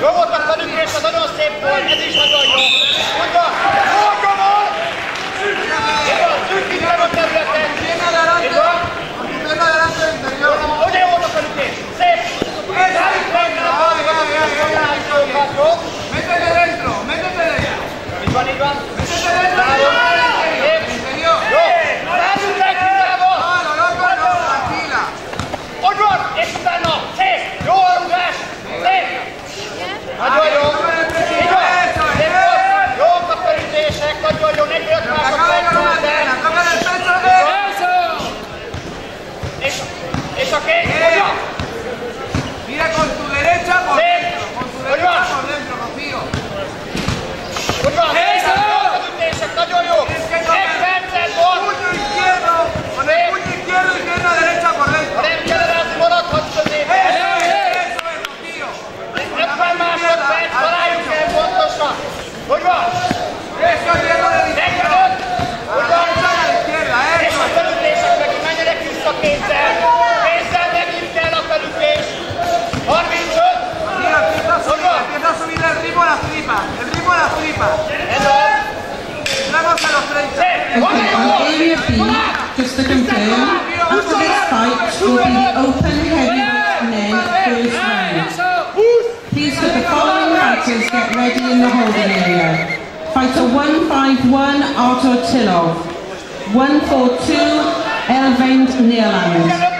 jó volt a felütés, az nagyon szép volt, ez is nagyon jó. Mondom, maga van! Szűkítem a területet! Ugye jó volt a felütés? Szép! Így van, nagyon jó! Így van! Szép volt! Jók a körítések, nagyon jó! 45 másodperc! És a kék, hogy van? Szép! Hogy van? Hogy van? Jók a ütések, nagyon jó! 1 percet volt! Szép! A rendkererázi maradhat középen! Találjuk el pontosan! Hogy van? Neked ott! És a felütések megint menjenek vissza kézzel! Kézzel megint kell a felütés! 35! Hogy van? Ez az! Please, for the following fighters, get ready in the holding area. Fighter 151, Artur Tillow. 142, Elven Neal Island.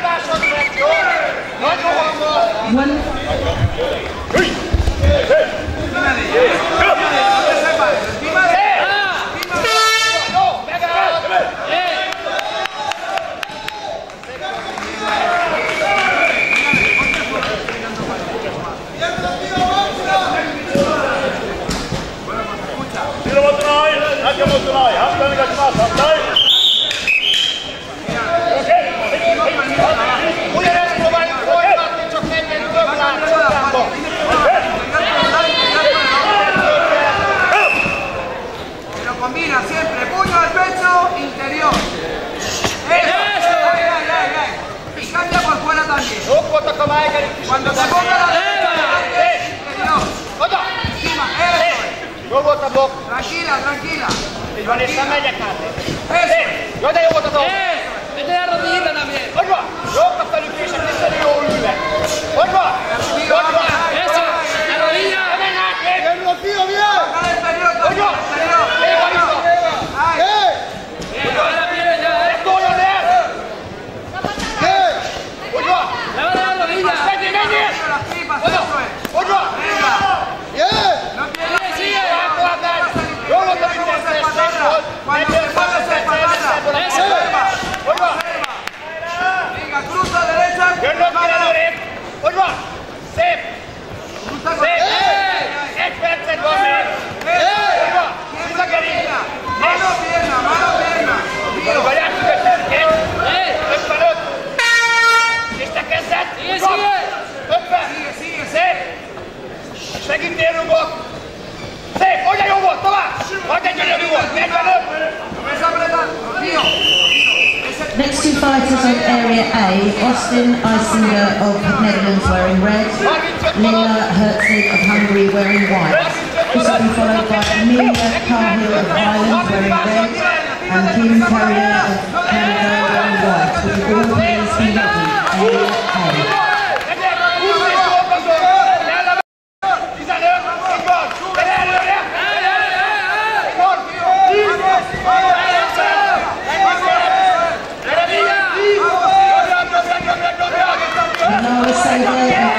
ugyanezt próbáljuk folytatni, csak menjünk több látszatában. Pero combina siempre puño al pecho, interior. Y cambia por fuera también. Cuando se ponga la derecha, interior. Jó volt a blokk! Tranquila, tranquila! Így van, és nem megyek át! Jó, de jó volt a blokk! Hogy van? Jók a felütések, és nagyon jó ülnek! Hogy van? Hogy van? Nem menj át! Hogy van? Még van itt! Hogy van? Ne toljon el! Hogy van? Azt menjél, menjél! Hogy van? Next two fighters on Area A, Austin Isinger of the Netherlands wearing red, Lilla Herzig of Hungary wearing white. This will be followed by Amelia Carmill of Ireland wearing red and Dean Carrier of Canada wearing white. Will all these be ready? Area A.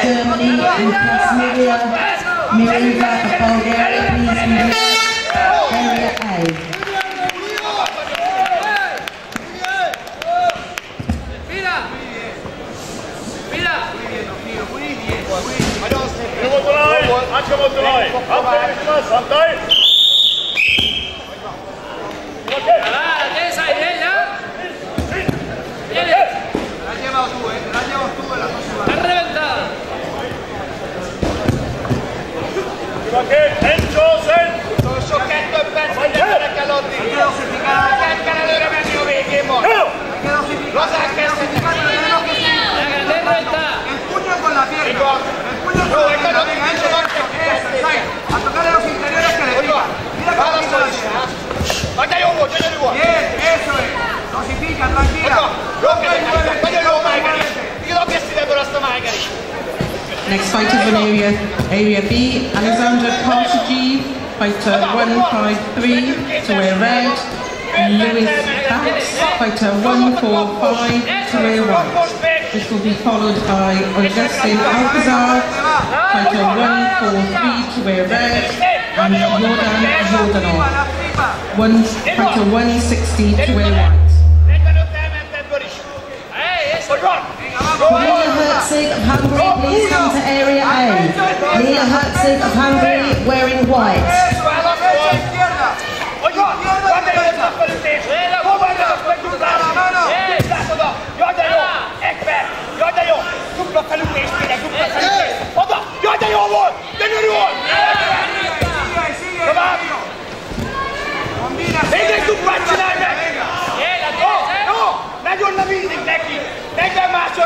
El puño con la pierna. Next fighter from area B, Alexander Kosugi, fighter 153 to wear red. Lewis Tax, fighter 145 to wear white. This will be followed by Augustin Alcazar, fighter 143 to wear red, and Jordan Jordanoff, fighter 160 to wear white. Maria Herzig of Hungary, please come to area A. Lilla Herzig of Hungary, wearing white.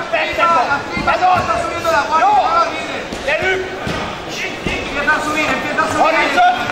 Pietà subire, pietà subire!